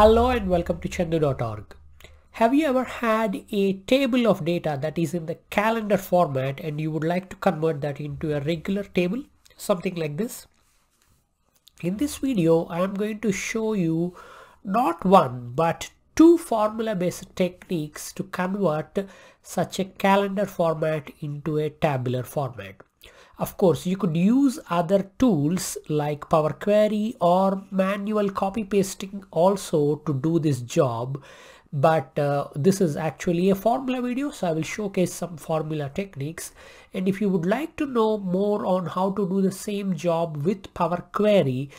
Hello and welcome to chandoo.org. Have you ever had a table of data that is in the calendar format and you would like to convert that into a regular table, something like this? In this video, I am going to show you not one but two formula-based techniques to convert such a calendar format into a tabular format. Of course, you could use other tools like Power Query or manual copy pasting also to do this job, but this is actually a formula video, so I will showcase some formula techniques. And if you would like to know more on how to do the same job with Power Query,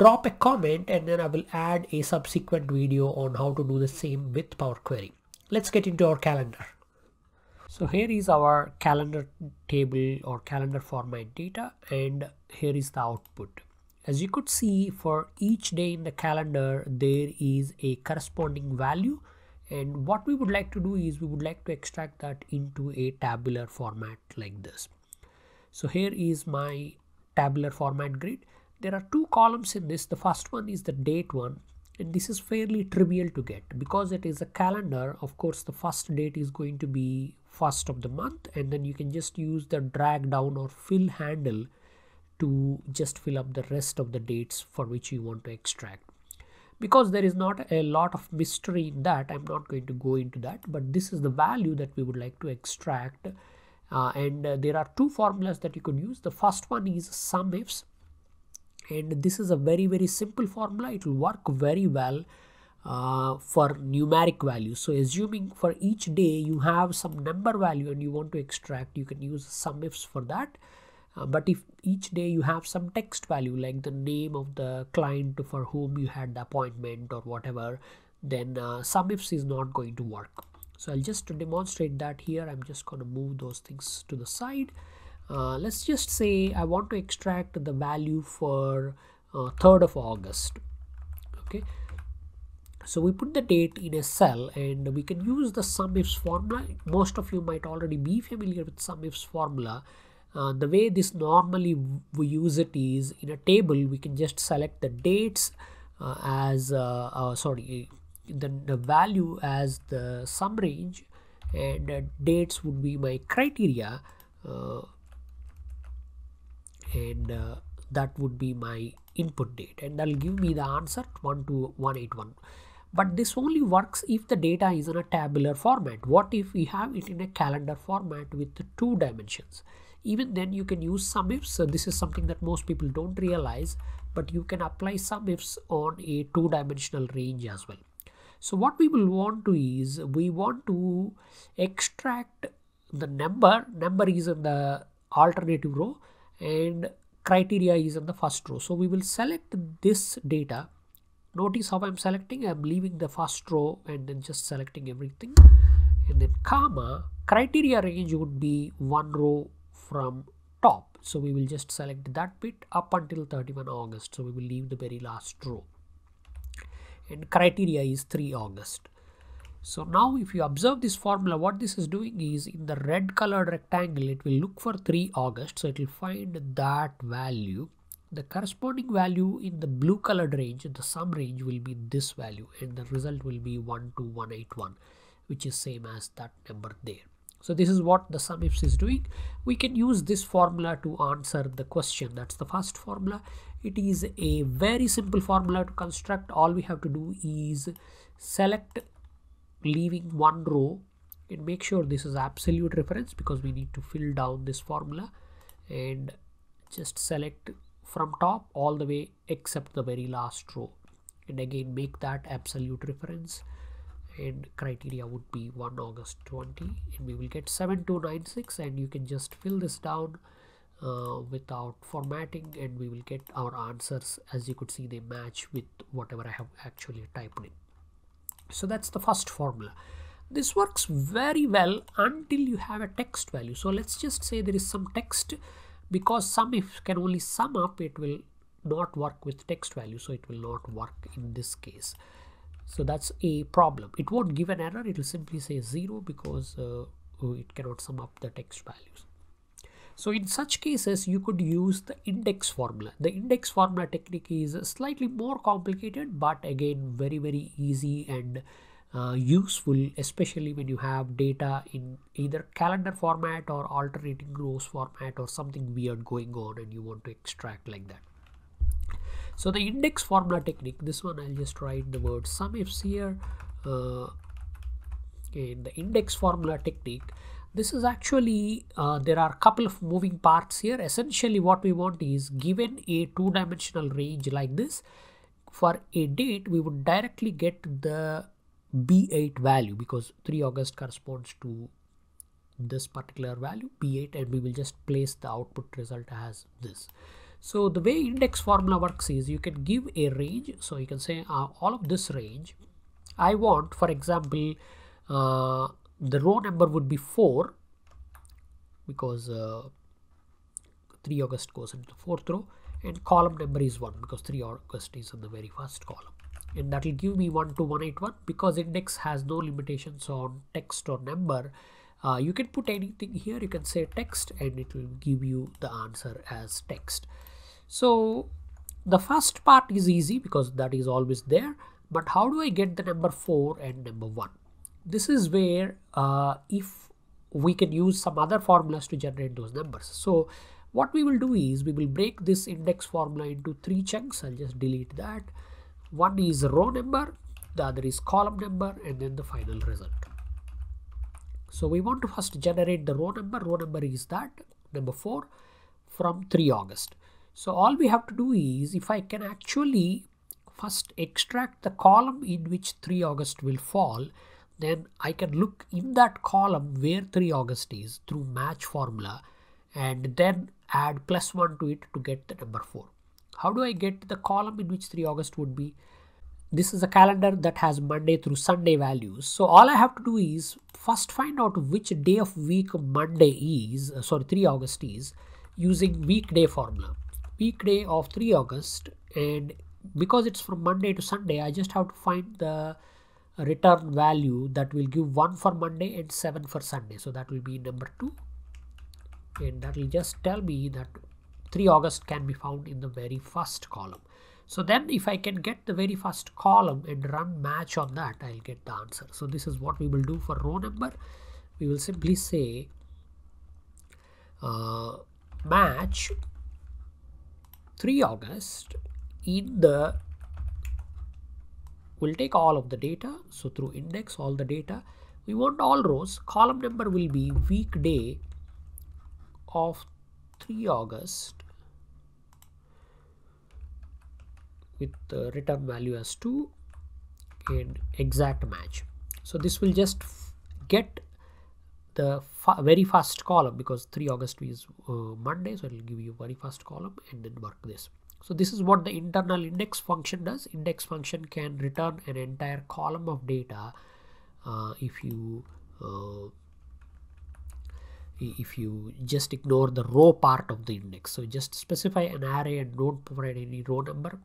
drop a comment and then I will add a subsequent video on how to do the same with Power Query. Let's get into our calendar. So here is our calendar table or calendar format data, and here is the output. As you could see, for each day in the calendar there is a corresponding value, and what we would like to do is we would like to extract that into a tabular format like this. So here is my tabular format grid. There are two columns in this. The first one is the date one, and this is fairly trivial to get because it is a calendar. Of course, the first date is going to be first of the month, and then you can just use the drag down or fill handle to just fill up the rest of the dates for which you want to extract. Because there is not a lot of mystery in that, I'm not going to go into that, but this is the value that we would like to extract. There are two formulas that you could use. The first one is SUMIFS, and this is a very, very simple formula. It will work very well for numeric values. So assuming for each day you have some number value and you want to extract, you can use SUMIFS for that. But if each day you have some text value like the name of the client for whom you had the appointment or whatever, then SUMIFS is not going to work. So I'll just demonstrate that here. I'm just going to move those things to the side. Let's just say I want to extract the value for 3rd of August. Okay, so we put the date in a cell and we can use the SUMIFS formula. Most of you might already be familiar with SUMIFS formula. The way this normally we use it is in a table we can just select the dates the value as the sum range, and dates would be my criteria, and that would be my input date, and that'll give me the answer 12181. But this only works if the data is in a tabular format. What if we have it in a calendar format with the two dimensions? Even then you can use SUMIFS. So this is something that most people don't realize, but you can apply SUMIFS on a two-dimensional range as well. So what we will want to is we want to extract the number is in the alternative row and criteria is in the first row. So we will select this data. Notice how I'm selecting. I'm leaving the first row and then just selecting everything, and then comma. Criteria range would be one row from top, so we will just select that bit up until 31 August, so we will leave the very last row, and criteria is 3 August. So now if you observe this formula, what this is doing is in the red colored rectangle it will look for 3 August, so it will find that value. The corresponding value in the blue colored range, the sum range, will be this value, and the result will be 12181, which is same as that number there. So this is what the SUMIFS is doing. We can use this formula to answer the question. That's the first formula. It is a very simple formula to construct. All we have to do is select leaving one row and make sure this is absolute reference because we need to fill down this formula, and just select from top all the way except the very last row, and again make that absolute reference, and criteria would be 1 August 20, and we will get 7296, and you can just fill this down without formatting, and we will get our answers. As you could see, they match with whatever I have actually typed in. So that's the first formula. This works very well until you have a text value. So let's just say there is some text. Because SUMIFS can only sum up, it will not work with text value, so it will not work in this case. So that's a problem. It won't give an error, it will simply say 0 because it cannot sum up the text values. So in such cases, you could use the index formula. The index formula technique is slightly more complicated, but again, very, very easy and useful, especially when you have data in either calendar format or alternating rows format or something weird going on and you want to extract like that. So the index formula technique, this one I'll just write the word SUMIFS here. And the index formula technique, this is actually there are a couple of moving parts here. Essentially what we want is, given a two-dimensional range like this for a date, we would directly get the B8 value, because 3 August corresponds to this particular value B8, and we will just place the output result as this. So the way index formula works is, you can give a range. So you can say all of this range I want, for example, the row number would be 4, because 3 August goes into the 4th row, and column number is 1, because 3 August is in the very first column. And that will give me 1 to 181, because index has no limitations on text or number. You can put anything here. You can say text and it will give you the answer as text. So the first part is easy because that is always there. But how do I get the number 4 and number 1? This is where if we can use some other formulas to generate those numbers. So what we will do is, we will break this index formula into 3 chunks. I'll just delete that. One is row number, the other is column number, and then the final result. So we want to first generate the row number. Row number is that number 4 from 3 August. So all we have to do is, if I can actually first extract the column in which 3 August will fall, then I can look in that column where 3 August is through match formula and then add +1 to it to get the number 4. How do I get the column in which 3 August would be? This is a calendar that has Monday through Sunday values. So all I have to do is first find out which day of week Monday is, 3 August is, using weekday formula. Weekday of 3 August, and because it's from Monday to Sunday, I just have to find the return value that will give 1 for Monday and 7 for Sunday. So that will be number 2, and that will just tell me that 3 August can be found in the very first column. So then if I can get the very first column and run match on that, I'll get the answer. So this is what we will do for row number. We will simply say match 3 August in the, we'll take all of the data. So through index, all the data, we want all rows. Column number will be weekday of 3 August with the return value as 2 and exact match. So this will just get the very first column, because 3 August is Monday, so it will give you very first column and then work this. So this is what the internal index function does. Index function can return an entire column of data if you just ignore the row part of the index. So just specify an array and don't provide any row number,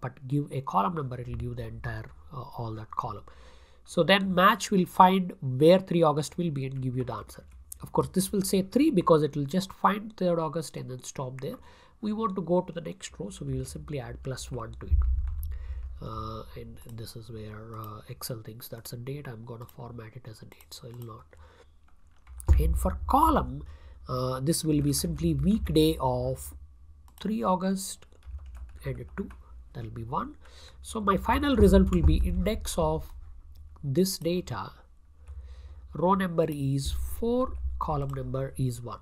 but give a column number, it will give the entire all that column. So then match will find where 3 August will be and give you the answer. Of course this will say 3 because it will just find 3rd August and then stop there. We want to go to the next row, so we will simply add +1 to it. And this is where Excel thinks that's a date. I'm going to format it as a date, so it will not. And for column, this will be simply weekday of 3 August and 2, that will be 1. So my final result will be index of this data. Row number is 4, column number is 1.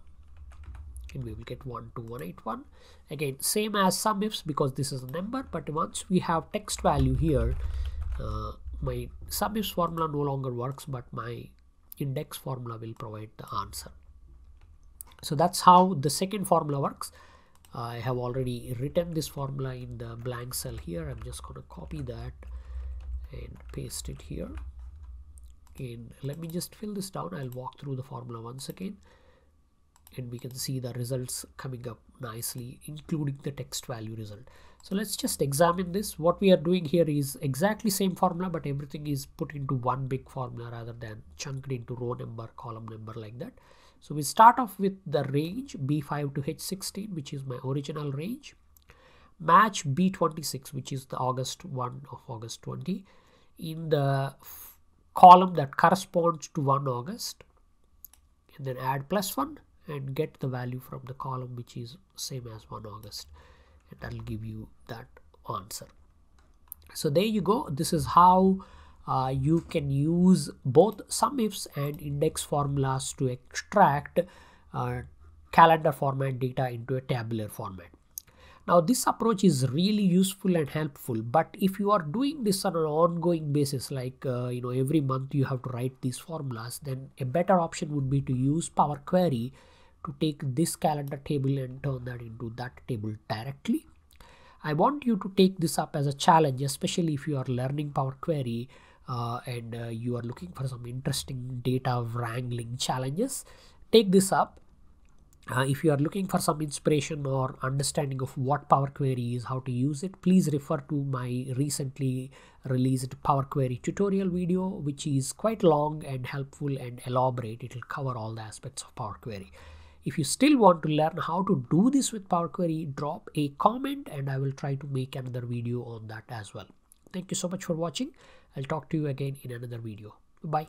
And we will get 1 to 181. Again, same as SUMIFS because this is a number, but once we have text value here, my SUMIFS formula no longer works, but my index formula will provide the answer. So that's how the second formula works. I have already written this formula in the blank cell here. I'm just going to copy that and paste it here. And let me just fill this down. I'll walk through the formula once again. And we can see the results coming up nicely, including the text value result. So let's just examine this. What we are doing here is exactly same formula, but everything is put into one big formula rather than chunked into row number, column number like that. So we start off with the range B5 to H16, which is my original range. Match B26, which is the August 1 of August 20, in the column that corresponds to 1 August, and then add +1 and get the value from the column which is same as 1 August, and that will give you that answer. So there you go. This is how you can use both SUMIFS and index formulas to extract calendar format data into a tabular format. Now this approach is really useful and helpful, but if you are doing this on an ongoing basis, like every month you have to write these formulas, then a better option would be to use Power Query to take this calendar table and turn that into that table directly. I want you to take this up as a challenge, especially if you are learning Power Query and you are looking for some interesting data wrangling challenges. Take this up. If you are looking for some inspiration or understanding of what Power Query is, how to use it, please refer to my recently released Power Query tutorial video, which is quite long and helpful and elaborate. It will cover all the aspects of Power Query. If you still want to learn how to do this with Power Query, drop a comment and I will try to make another video on that as well. Thank you so much for watching. I'll talk to you again in another video. Bye.